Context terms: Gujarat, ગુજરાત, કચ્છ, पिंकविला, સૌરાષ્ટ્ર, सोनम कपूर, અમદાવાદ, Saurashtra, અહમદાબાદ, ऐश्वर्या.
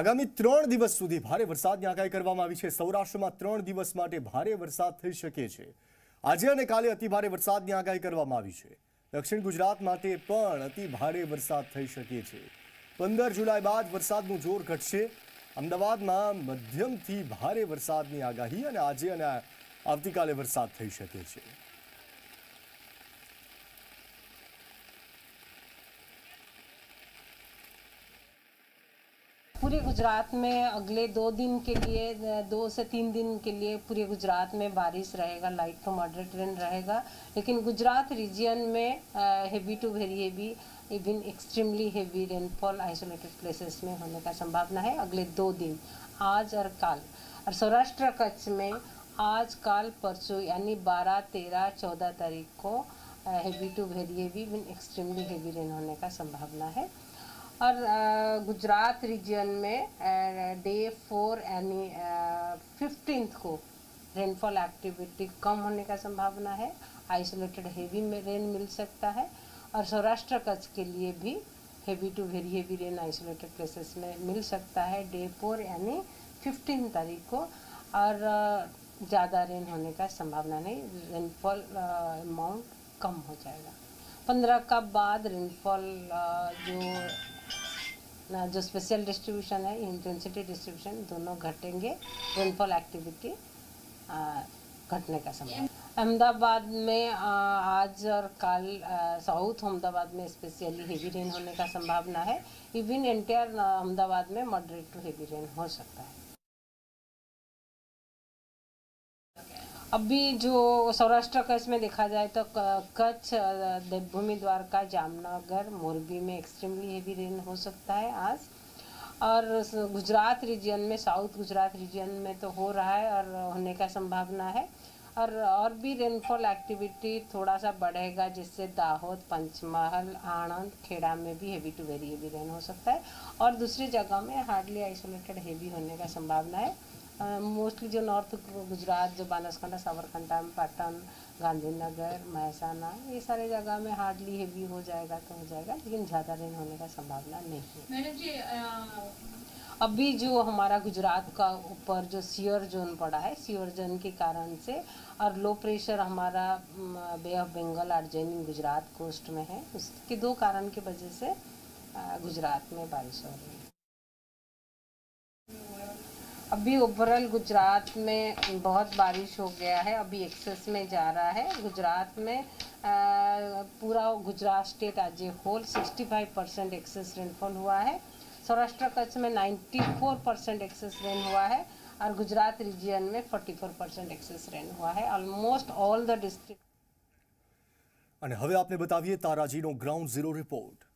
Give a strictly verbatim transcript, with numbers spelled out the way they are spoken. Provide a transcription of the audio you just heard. આગામી ત્રણ દિવસ સુધી ભારે વરસાદની આગાહી કરવામાં આવી છે। સૌરાષ્ટ્રમાં ત્રણ દિવસ માટે ભારે વરસાદ થઈ શકે છે। આજે અને કાલે અતિ ભારે વરસાદની આગાહી કરવામાં આવી છે। દક્ષિણ ગુજરાત માટે પણ અતિ ભારે વરસાદ થઈ શકે છે। પંદર જુલાઈ બાદ વરસાદનું જોર ઘટશે। અમદાવાદમાં મધ્યમથી ભારે વરસાદની આગાહી અને આજે અને આવતીકાલે વરસાદ થઈ શકે છે। पूरे गुजरात में अगले दो दिन के लिए दो से तीन दिन के लिए पूरे गुजरात में बारिश रहेगा, लाइट टू मॉडरेट रेन रहेगा। लेकिन गुजरात रीजन में heavy to very heavy even extremely heavy rainfall isolated places में होने का संभावना है अगले दो दिन, आज और कल। और सौराष्ट्र कच्छ में आज कल परसों यानी बारह तेरह चौदह तारीख को heavy to very heavy even extremely heavy rain होने का संभावना है। और गुजरात रीजन में डे फोर यानी फिफ्टींथ को रेनफॉल एक्टिविटी कम होने का संभावना है, आइसोलेटेड हेवी में रेन मिल सकता है। और सौराष्ट्र कच्छ के लिए भी heavy to very heavy rain isolated places में मिल सकता है डे फोर यानी फिफ्टीन तारीख को। और ज़्यादा रेन होने का संभावना नहीं, रेनफॉल अमाउंट कम हो जाएगा। पंद्रह का बाद रेनफॉल जो ना जो स्पेशल डिस्ट्रीब्यूशन है, इंटेंसिटी डिस्ट्रीब्यूशन दोनों घटेंगे, रेनफॉल एक्टिविटी घटने का समय। अहमदाबाद में आज और कल साउथ अहमदाबाद में स्पेशली हेवी रेन होने का संभावना है। इवन एंटायर अहमदाबाद में मॉडरेट टू हेवी रेन हो सकता है। अभी जो सौराष्ट्र कच्छ में देखा जाए तो कच्छ, देवभूमि, द्वारका, जामनगर, मोरबी में एक्सट्रीमली हेवी रेन हो सकता है आज। और गुजरात रीजन में, साउथ गुजरात रीजन में तो हो रहा है और होने का संभावना है। और और भी रेनफॉल एक्टिविटी थोड़ा सा बढ़ेगा, जिससे दाहोद, पंचमहल, आणंद, खेड़ा में भी heavy to very heavy rain हो सकता है। और दूसरी जगह में हार्डली आइसोलेटेड हेवी होने का संभावना है। मोस्टली uh, जो नॉर्थ गुजरात, जो बनासकांठा, साबरकांठा, पाटन, गांधीनगर, महसाना, ये सारे जगह में हार्डली हेवी हो जाएगा तो हो जाएगा, लेकिन ज़्यादा रेन होने का संभावना नहीं है। मैडम जी, अभी जो हमारा गुजरात का ऊपर जो सियर जोन पड़ा है, सियर जोन के कारण से और लो प्रेशर हमारा bay of Bengal originating Gujarat coast में है, उसके दो कारण की वजह से गुजरात में बारिश हो रही है। अभी ओवरऑल गुजरात में बहुत बारिश हो गया है, अभी एक्सेस में जा रहा है। गुजरात में आ, पूरा गुजरात स्टेट आज ए होल पैंसठ परसेंट एक्सेस रेनफॉल हुआ है। सौराष्ट्र कच्छ में चौरानवे परसेंट एक्सेस रेन हुआ है और गुजरात रीजन में चौवालीस परसेंट एक्सेस रेन हुआ है। Almost all the district. और हवे आपने बताइए ताराजी नो ग्राउंड जीरो रिपोर्ट।